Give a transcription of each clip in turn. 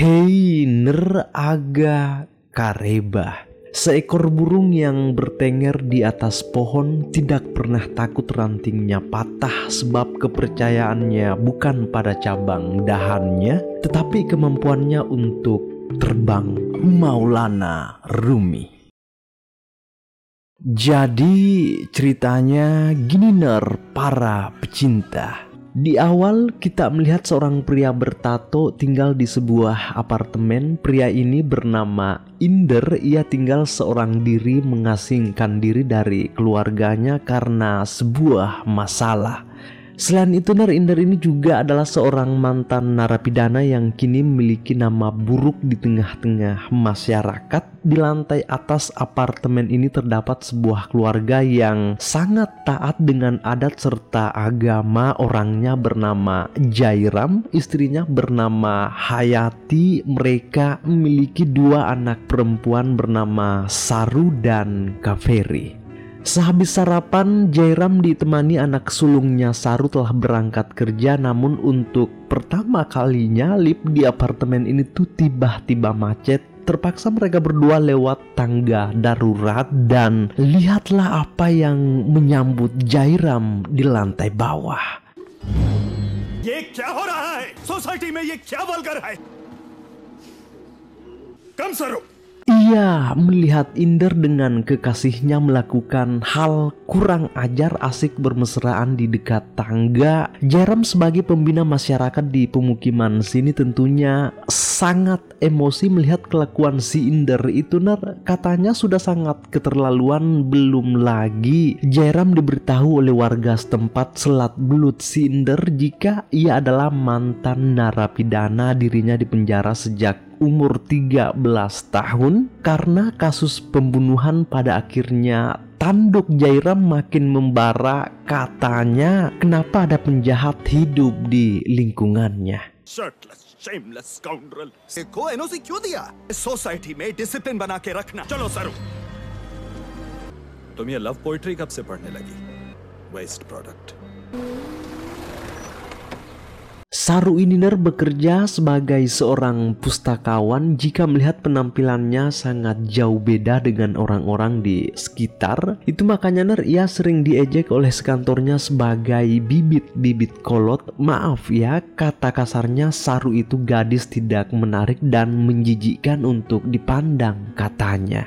Heiner aga kareba. Seekor burung yang bertengger di atas pohon tidak pernah takut rantingnya patah sebab kepercayaannya bukan pada cabang dahannya tetapi kemampuannya untuk terbang. Maulana Rumi. Jadi ceritanya gini ner para pecinta. Di awal kita melihat seorang pria bertato tinggal di sebuah apartemen. Pria ini bernama Inder. Ia tinggal seorang diri mengasingkan diri dari keluarganya karena sebuah masalah. Selain itu Inder ini juga adalah seorang mantan narapidana yang kini memiliki nama buruk di tengah-tengah masyarakat. Di lantai atas apartemen ini terdapat sebuah keluarga yang sangat taat dengan adat serta agama. Orangnya bernama Jairam, istrinya bernama Hayati. Mereka memiliki dua anak perempuan bernama Saru dan Kaveri. Sehabis sarapan, Jairam ditemani anak sulungnya Saru telah berangkat kerja. Namun untuk pertama kalinya lift di apartemen ini tuh tiba-tiba macet. Terpaksa mereka berdua lewat tangga darurat dan lihatlah apa yang menyambut Jairam di lantai bawah. Ye kya ho raha hai? Society mein ye kya vulgar hai? Kam Saru. Ia melihat Inder dengan kekasihnya melakukan hal kurang ajar asik bermesraan di dekat tangga. Jairam sebagai pembina masyarakat di pemukiman sini tentunya sangat emosi melihat kelakuan si Inder itu ner. Katanya sudah sangat keterlaluan. Belum lagi Jairam diberitahu oleh warga setempat selat belut si Inder jika ia adalah mantan narapidana. Dirinya dipenjara sejak umur 13 tahun karena kasus pembunuhan. Pada akhirnya tanduk Jairam makin membara. Katanya kenapa ada penjahat hidup di lingkungannya. Shirtless, shameless scoundrel. Eko NOC kyun diya? Society mein discipline bana ke rakhna. Chalo Saru. Tum ye love poetry kab se padhne lagi? Waste product. Saru ini bekerja sebagai seorang pustakawan. Jika melihat penampilannya sangat jauh beda dengan orang-orang di sekitar, itu makanya ia sering diejek oleh sekantornya sebagai bibit-bibit kolot. Maaf ya, kata kasarnya Saru itu gadis tidak menarik dan menjijikkan untuk dipandang katanya.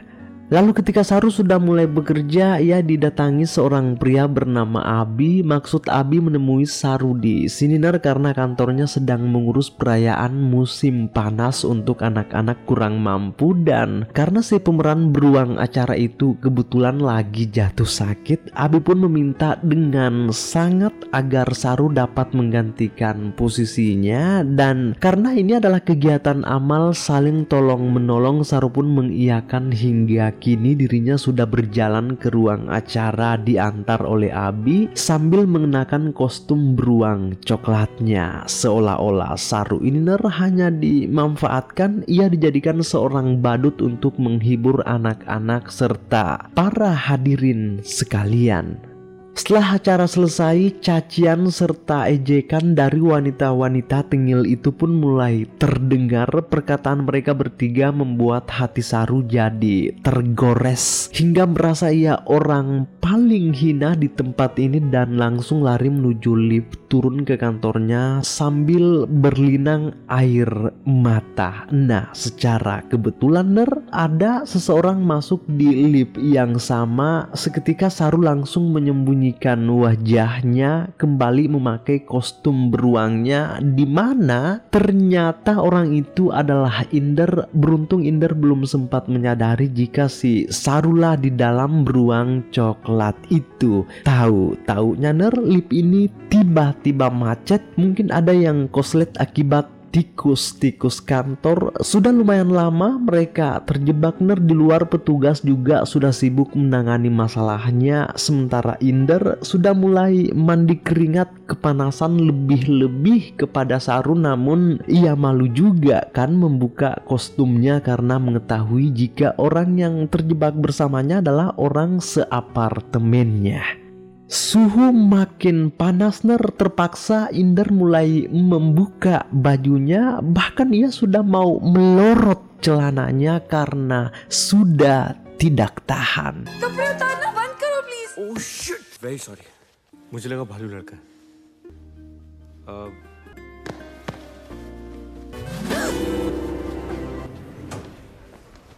Lalu ketika Saru sudah mulai bekerja, ia didatangi seorang pria bernama Abi. Maksud Abi menemui Saru di sini karena kantornya sedang mengurus perayaan musim panas untuk anak-anak kurang mampu. Dan karena si pemeran beruang acara itu kebetulan lagi jatuh sakit, Abi pun meminta dengan sangat agar Saru dapat menggantikan posisinya. Dan karena ini adalah kegiatan amal saling tolong menolong, Saru pun mengiyakan hingga kini dirinya sudah berjalan ke ruang acara diantar oleh Abi sambil mengenakan kostum beruang coklatnya. Seolah-olah Saru ini hanya dimanfaatkan. Ia dijadikan seorang badut untuk menghibur anak-anak serta para hadirin sekalian. Setelah acara selesai, cacian serta ejekan dari wanita-wanita tengil itu pun mulai terdengar. Perkataan mereka bertiga membuat hati Saru jadi tergores hingga merasa ia orang paling hina di tempat ini dan langsung lari menuju lift turun ke kantornya sambil berlinang air mata. Nah, secara kebetulan ada seseorang masuk di lift yang sama. Seketika Saru langsung menyembunyikan wajahnya kembali memakai kostum beruangnya, di mana ternyata orang itu adalah Inder. Beruntung Inder belum sempat menyadari jika si Sarula di dalam beruang coklat itu. Tahu-taunya lift ini tiba-tiba macet. Mungkin ada yang koslet akibat tikus-tikus kantor. Sudah lumayan lama mereka terjebak di luar. Petugas juga sudah sibuk menangani masalahnya. Sementara Inder sudah mulai mandi keringat kepanasan, lebih-lebih kepada Saru. Namun ia malu juga kan membuka kostumnya karena mengetahui jika orang yang terjebak bersamanya adalah orang seapartemennya. Suhu makin panas, terpaksa Inder mulai membuka bajunya. Bahkan ia sudah mau melorot celananya karena sudah tidak tahan. Oh shit, very sorry. मुझे लगा भालू लड़का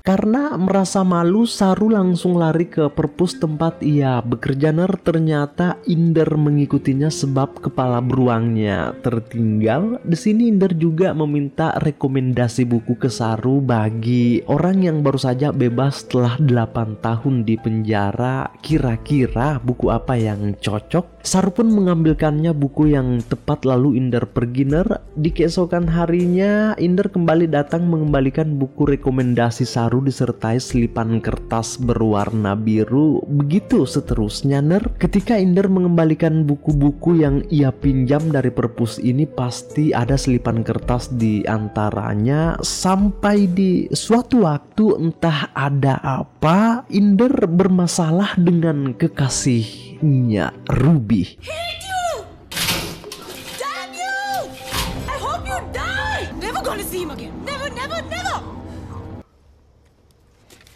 Karena merasa malu, Saru langsung lari ke perpus tempat ia bekerja. Ternyata Inder mengikutinya sebab kepala beruangnya tertinggal. Di sini Inder juga meminta rekomendasi buku ke Saru bagi orang yang baru saja bebas setelah 8 tahun di penjara. Kira-kira buku apa yang cocok? Saru pun mengambilkannya buku yang tepat, lalu Inder pergi. Di keesokan harinya Inder kembali datang mengembalikan buku rekomendasi Saru disertai selipan kertas berwarna biru. Begitu seterusnya, Ketika Inder mengembalikan buku-buku yang ia pinjam dari perpus ini, pasti ada selipan kertas di antaranya. Sampai di suatu waktu, entah ada apa, Inder bermasalah dengan kekasihnya Ruby. Hate you! Damn you! I hope you die! Never gonna see him again! Never, never, never!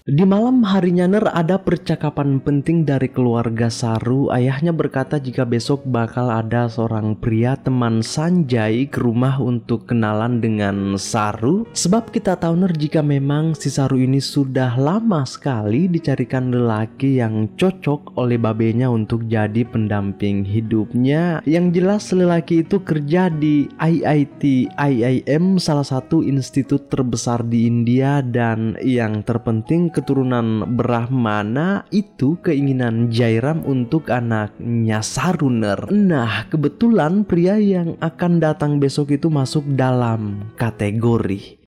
Di malam harinya, ada percakapan penting dari keluarga Saru. Ayahnya berkata jika besok bakal ada seorang pria teman Sanjay ke rumah untuk kenalan dengan Saru. Sebab kita tahu jika memang si Saru ini sudah lama sekali dicarikan lelaki yang cocok oleh babenya untuk jadi pendamping hidupnya. Yang jelas lelaki itu kerja di IIT-IIM, salah satu institut terbesar di India, dan yang terpenting keturunan Brahmana. Itu keinginan Jairam untuk anaknya Saruner. Nah, kebetulan pria yang akan datang besok itu masuk dalam kategori.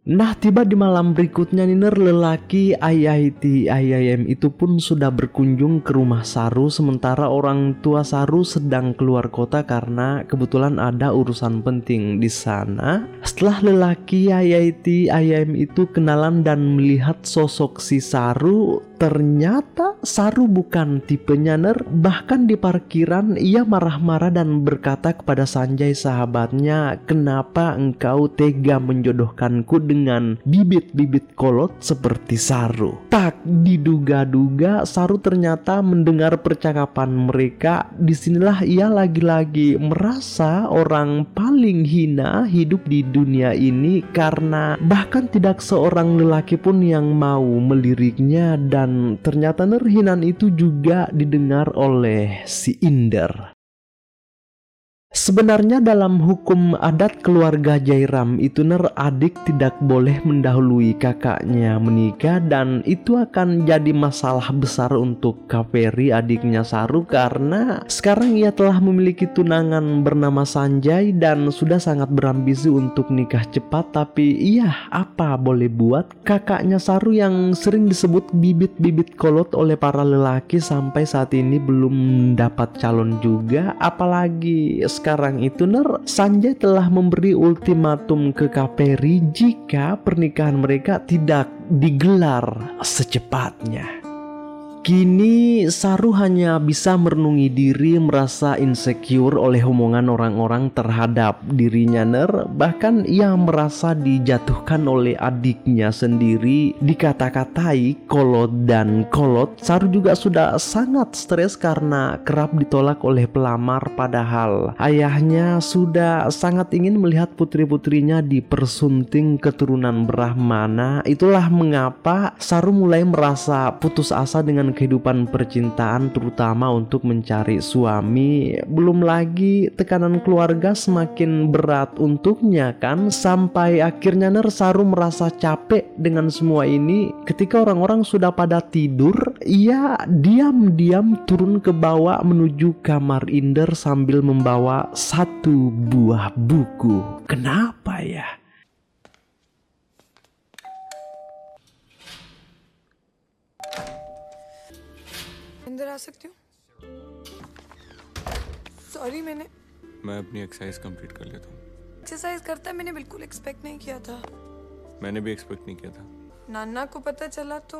Nah, tiba di malam berikutnya, lelaki IIT-IIM itu pun sudah berkunjung ke rumah Saru, sementara orang tua Saru sedang keluar kota karena kebetulan ada urusan penting di sana. Setelah lelaki IIT-IIM itu kenalan dan melihat sosok si Saru, ternyata Saru bukan tipenya. Bahkan di parkiran ia marah-marah dan berkata kepada Sanjay sahabatnya, "Kenapa engkau tega menjodohkanku dengan bibit-bibit kolot seperti Saru?" Tak diduga-duga Saru ternyata mendengar percakapan mereka. Disinilah ia lagi-lagi merasa orang paling hina hidup di dunia ini, karena bahkan tidak seorang lelaki pun yang mau meliriknya. Dan ternyata hinaan itu juga didengar oleh si Inder. Sebenarnya dalam hukum adat keluarga Jairam itu, adik tidak boleh mendahului kakaknya menikah, dan itu akan jadi masalah besar untuk Kaveri, adiknya Saru, karena sekarang ia telah memiliki tunangan bernama Sanjay dan sudah sangat berambisi untuk nikah cepat. Tapi iya, apa boleh buat, kakaknya Saru yang sering disebut bibit-bibit kolot oleh para lelaki sampai saat ini belum mendapat calon juga. Apalagi sekarang itu, Sanjay telah memberi ultimatum ke Kaveri jika pernikahan mereka tidak digelar secepatnya. Kini Saru hanya bisa merenungi diri, merasa insecure oleh omongan orang-orang terhadap dirinya. Bahkan ia merasa dijatuhkan oleh adiknya sendiri, dikata-katai kolot dan kolot. Saru juga sudah sangat stres karena kerap ditolak oleh pelamar, padahal ayahnya sudah sangat ingin melihat putri-putrinya dipersunting keturunan Brahmana. Itulah mengapa Saru mulai merasa putus asa dengan kehidupan percintaan, terutama untuk mencari suami. Belum lagi tekanan keluarga semakin berat untuknya kan, sampai akhirnya Saru merasa capek dengan semua ini. Ketika orang-orang sudah pada tidur, ia diam-diam turun ke bawah menuju kamar Inder sambil membawa satu buah buku. Kenapa ya? आ सकती हूं? सॉरी, मैं अपनी exercise complete कर लेता हूं। एक्सरसाइज करता मैंने बिल्कुल एक्सपेक्ट नहीं किया था। मैंने भी एक्सपेक्ट नहीं किया था। नाना को पता चला तो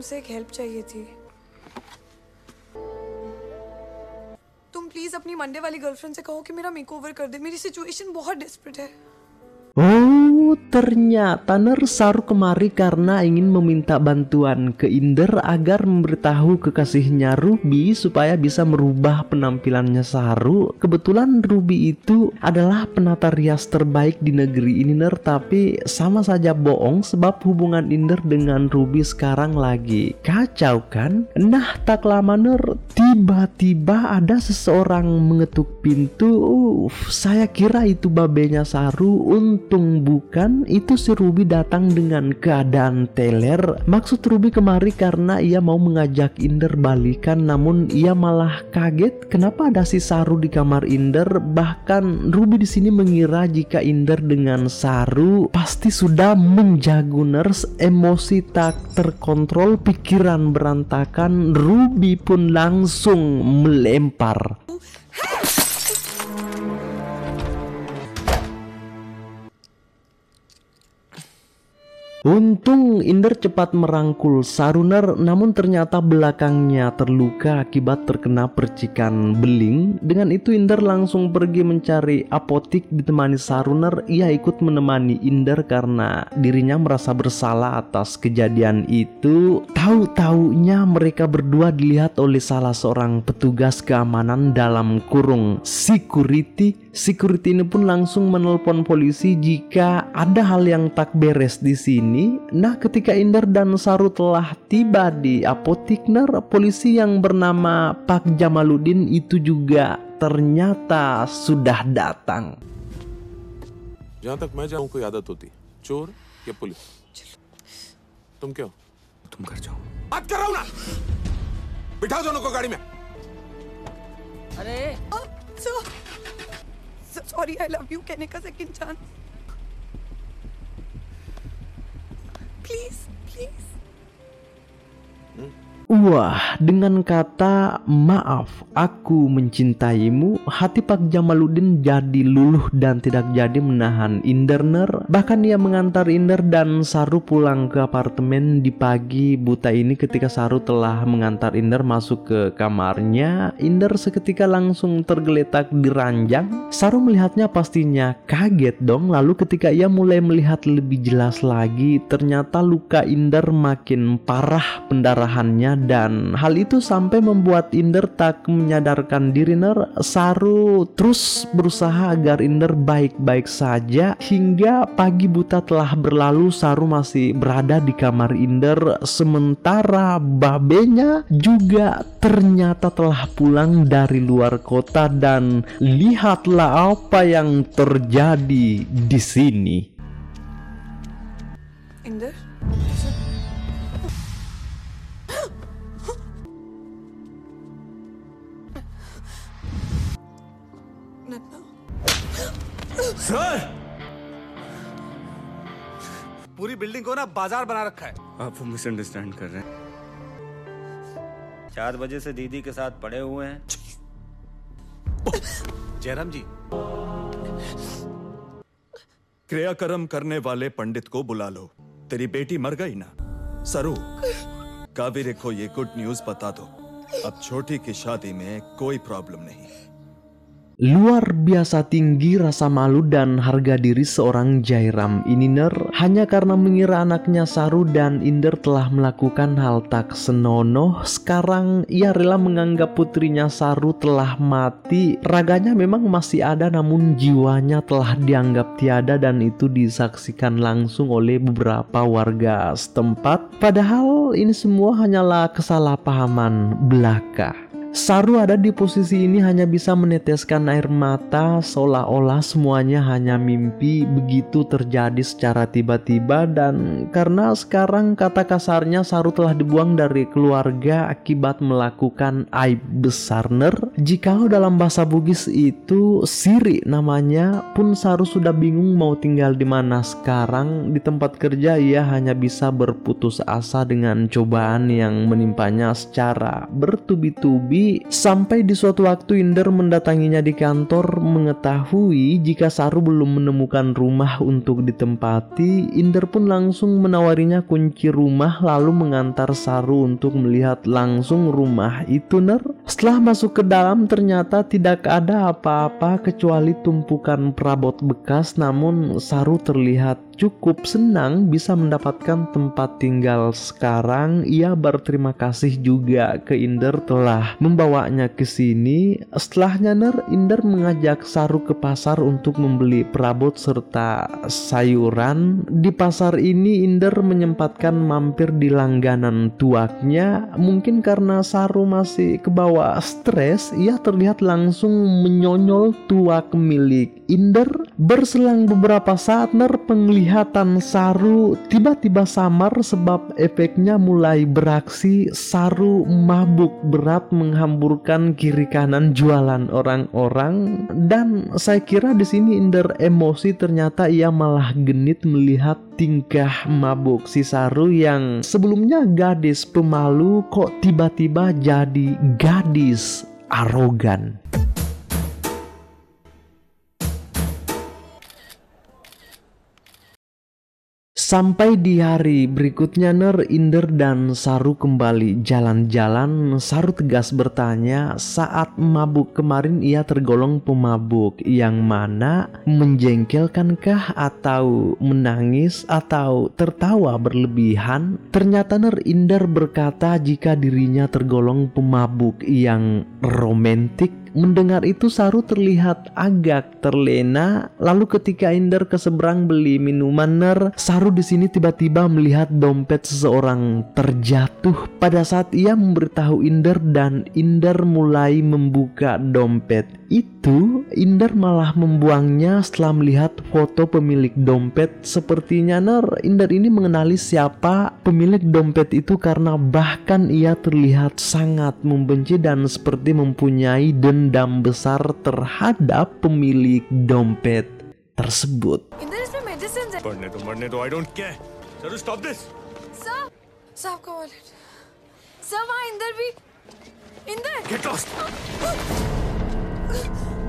मुझसे एक हेल्प चाहिए थी। प्लीज अपनी मंडे वाली गर्लफ्रेंड से कहो कि मेरा मेकओवर कर दे, मेरी सिचुएशन बहुत डेस्परेट है। Oh, ternyata Saru kemari karena ingin meminta bantuan ke Inder agar memberitahu kekasihnya Ruby supaya bisa merubah penampilannya Saru. Kebetulan Ruby itu adalah penata rias terbaik di negeri ini, Ner, tapi sama saja bohong sebab hubungan Inder dengan Ruby sekarang lagi kacau kan? Nah, tak lama Ner, tiba-tiba ada seseorang mengetuk pintu. Saya kira itu babenya Saru. Untung bukan, itu si Ruby datang dengan keadaan teler. Maksud Ruby kemari karena ia mau mengajak Inder balikan, namun ia malah kaget kenapa ada si Saru di kamar Inder. Bahkan Ruby di sini mengira jika Inder dengan Saru pasti sudah menjaguners. Emosi tak terkontrol, pikiran berantakan, Ruby pun langsung melempar. Untung Inder cepat merangkul Saruner, namun ternyata belakangnya terluka akibat terkena percikan beling. Dengan itu Inder langsung pergi mencari apotik ditemani Saruner. Ia ikut menemani Inder karena dirinya merasa bersalah atas kejadian itu. Tahu-taunya mereka berdua dilihat oleh salah seorang petugas keamanan dalam kurung security. Security ini pun langsung menelpon polisi jika ada hal yang tak beres di sini. Nah, ketika Inder dan Saru telah tiba di apotikner, polisi yang bernama Pak Jamaludin itu juga ternyata sudah datang. जहां तक मैं जाऊं कोई आदत होती चोर या पुलिस तुम क्यों तुम घर जाओ बात कर रहा हूं ना बिठा दो उनको गाड़ी में अरे Sorry, I love you. Can I have a second chance? Please. Wah, dengan kata maaf aku mencintaimu, hati Pak Jamaludin jadi luluh dan tidak jadi menahan Inderner. Bahkan ia mengantar Inder dan Saru pulang ke apartemen di pagi buta ini. Ketika Saru telah mengantar Inder masuk ke kamarnya, Inder seketika langsung tergeletak di ranjang. Saru melihatnya pastinya kaget dong. Lalu ketika ia mulai melihat lebih jelas lagi, ternyata luka Inder makin parah pendarahannya. Dan hal itu sampai membuat Inder tak menyadarkan diri, Ner. Saru terus berusaha agar Inder baik-baik saja. Hingga pagi buta telah berlalu, Saru masih berada di kamar Inder. Sementara babenya juga ternyata telah pulang dari luar kota. Dan lihatlah apa yang terjadi di sini. Inder? Sir पूरी building को ना बाजार बना रखा है आप वो मिसअंडरस्टैंड कर रहे हैं 4 बजे से दीदी के साथ पड़े हुए हैं जयराम जी क्रियाकर्म करने वाले पंडित को बुला लो तेरी बेटी मर गई ना सरू कावेरी को ये गुड न्यूज बता दो अब छोटी की शादी में कोई प्रॉब्लम नहीं Luar biasa tinggi rasa malu dan harga diri seorang Jairam ini, Ner. Hanya karena mengira anaknya Saru dan Inder telah melakukan hal tak senonoh, sekarang ia rela menganggap putrinya Saru telah mati. Raganya memang masih ada, namun jiwanya telah dianggap tiada, dan itu disaksikan langsung oleh beberapa warga setempat. Padahal ini semua hanyalah kesalahpahaman belaka. Saru ada di posisi ini hanya bisa meneteskan air mata seolah-olah semuanya hanya mimpi. Begitu terjadi secara tiba-tiba, dan karena sekarang kata kasarnya Saru telah dibuang dari keluarga akibat melakukan aib besar, Ner. Jikalau dalam bahasa Bugis itu siri namanya, pun Saru sudah bingung mau tinggal di mana sekarang. Di tempat kerja ia hanya bisa berputus asa dengan cobaan yang menimpanya secara bertubi-tubi. Sampai di suatu waktu Inder mendatanginya di kantor, mengetahui jika Saru belum menemukan rumah untuk ditempati. Inder pun langsung menawarinya kunci rumah lalu mengantar Saru untuk melihat langsung rumah itu, Ner. Setelah masuk ke dalam, ternyata tidak ada apa-apa kecuali tumpukan perabot bekas, namun Saru terlihat cukup senang bisa mendapatkan tempat tinggal sekarang. Ia berterima kasih juga ke Inder telah membawanya ke sini. Setelah nyadar, Inder mengajak Saru ke pasar untuk membeli perabot serta sayuran. Di pasar ini Inder menyempatkan mampir di langganan tuaknya. Mungkin karena Saru masih kebawa stres, ia terlihat langsung menyonyol tuak milik Inder. Berselang beberapa saat, penglihatan Saru tiba-tiba samar sebab efeknya mulai beraksi. Saru mabuk berat menghamburkan kiri kanan jualan orang-orang, dan saya kira di sini Inder emosi, ternyata ia malah genit melihat tingkah mabuk si Saru yang sebelumnya gadis pemalu kok tiba-tiba jadi gadis arogan. Sampai di hari berikutnya, Inder dan Saru kembali jalan-jalan. Saru tegas bertanya, saat mabuk kemarin ia tergolong pemabuk yang mana, menjengkelkankah atau menangis atau tertawa berlebihan? Ternyata Inder berkata jika dirinya tergolong pemabuk yang romantik. Mendengar itu Saru terlihat agak terlena. Lalu ketika Inder ke seberang beli minuman, Saru di sini tiba-tiba melihat dompet seseorang terjatuh. Pada saat ia memberitahu Inder dan Inder mulai membuka dompet itu, Inder malah membuangnya setelah melihat foto pemilik dompet. Sepertinya Inder ini mengenali siapa pemilik dompet itu, karena bahkan ia terlihat sangat membenci dan seperti mempunyai dendam besar terhadap pemilik dompet tersebut.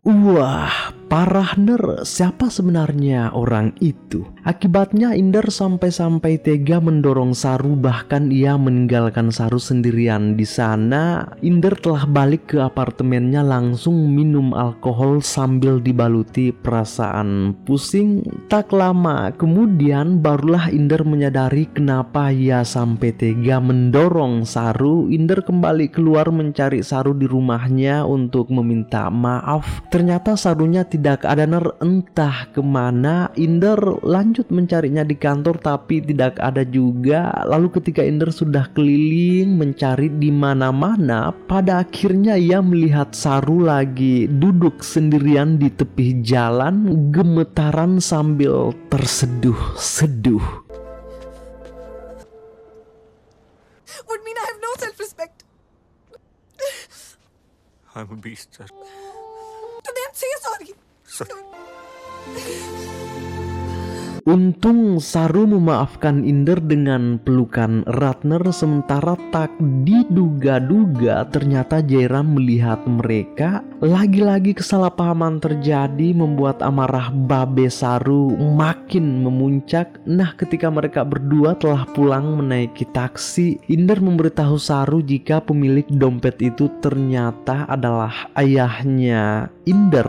Wah, parah siapa sebenarnya orang itu? Akibatnya Inder sampai-sampai tega mendorong Saru, bahkan ia meninggalkan Saru sendirian di sana. Inder telah balik ke apartemennya langsung minum alkohol sambil dibaluti perasaan pusing. Tak lama kemudian barulah Inder menyadari kenapa ia sampai tega mendorong Saru. Inder kembali keluar mencari Saru di rumahnya untuk meminta maaf. Ternyata Sarunya tidak ada, entah kemana. Inder lanjut mencarinya di kantor tapi tidak ada juga. Lalu ketika Inder sudah keliling mencari di mana-mana, pada akhirnya ia melihat Saru lagi duduk sendirian di tepi jalan, gemetaran sambil terseduh-seduh. Would mean I have no self-respect. I'm a beast, sir. Untung Saru memaafkan Inder dengan pelukan Ratner. Sementara tak diduga-duga ternyata Jairam melihat mereka. Lagi-lagi kesalahpahaman terjadi membuat amarah babe Saru makin memuncak. Nah, ketika mereka berdua telah pulang menaiki taksi, Inder memberitahu Saru jika pemilik dompet itu ternyata adalah ayahnya Inder.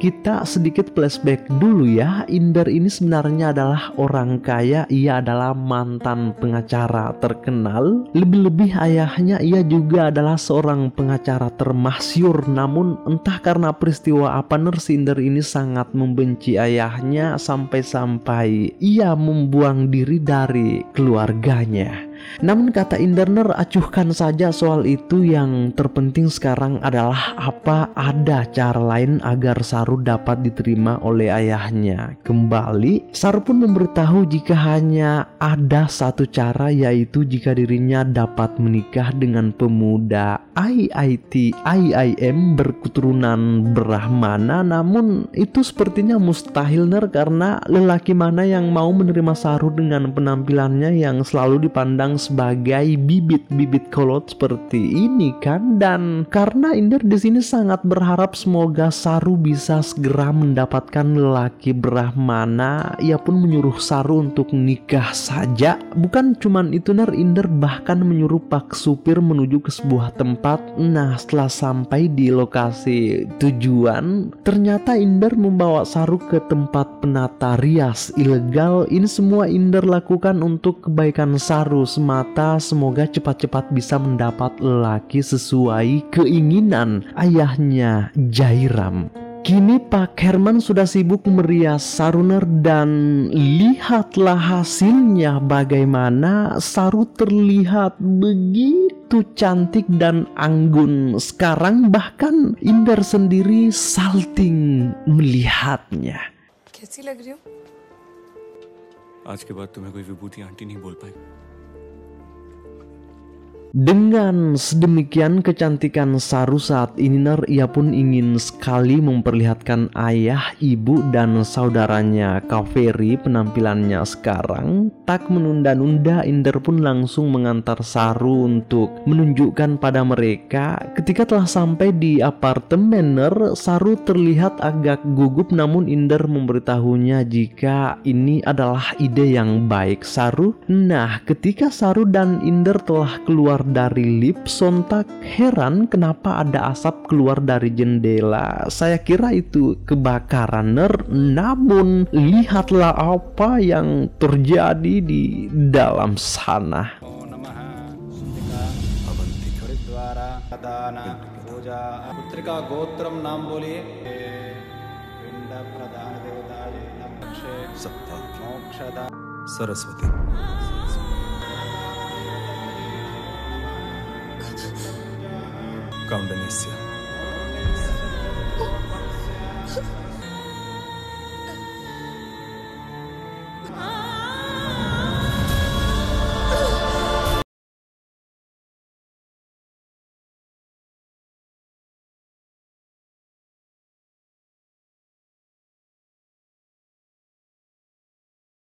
Kita sedikit flashback dulu ya. Inder ini sebenarnya adalah orang kaya, ia adalah mantan pengacara terkenal. Lebih-lebih ayahnya ia juga adalah seorang pengacara termasyhur. Namun entah karena peristiwa apa, Inder ini sangat membenci ayahnya sampai-sampai ia membuang diri dari keluarganya. Namun kata Inder, acuhkan saja soal itu, yang terpenting sekarang adalah apa ada cara lain agar Saru dapat diterima oleh ayahnya kembali. Saru pun memberitahu jika hanya ada satu cara, yaitu jika dirinya dapat menikah dengan pemuda IIT-IIM berketurunan Brahmana. Namun itu sepertinya mustahil, karena lelaki mana yang mau menerima Saru dengan penampilannya yang selalu dipandang dibilang sebagai bibit-bibit kolot seperti ini kan. Dan karena Inder di sini sangat berharap semoga Saru bisa segera mendapatkan lelaki Brahmana, ia pun menyuruh Saru untuk nikah saja. Bukan cuman itu Ner, Inder bahkan menyuruh Pak Supir menuju ke sebuah tempat. Nah setelah sampai di lokasi tujuan, ternyata Inder membawa Saru ke tempat penata rias ilegal. Ini semua Inder lakukan untuk kebaikan Saru semata, semoga cepat-cepat bisa mendapat lelaki sesuai keinginan ayahnya Jairam. Kini Pak Herman sudah sibuk merias Saruner dan lihatlah hasilnya bagaimana Saru terlihat begitu cantik dan anggun. Sekarang bahkan Inder sendiri salting melihatnya. Kaisi lag rahi ho? Aaj ke baad tumhe koi vibhuti aunty nahi bol payegi. Dengan sedemikian kecantikan Saru saat ini Ner, ia pun ingin sekali memperlihatkan ayah, ibu, dan saudaranya Kaveri penampilannya sekarang. Tak menunda-nunda Inder pun langsung mengantar Saru untuk menunjukkan pada mereka. Ketika telah sampai di apartemen Ner, Saru terlihat agak gugup, namun Inder memberitahunya jika ini adalah ide yang baik Saru. Nah ketika Saru dan Inder telah keluar dari lift, sontak heran kenapa ada asap keluar dari jendela. Saya kira itu kebakaran Ner, namun lihatlah apa yang terjadi di dalam sana. Saraswati. Kaundanisya.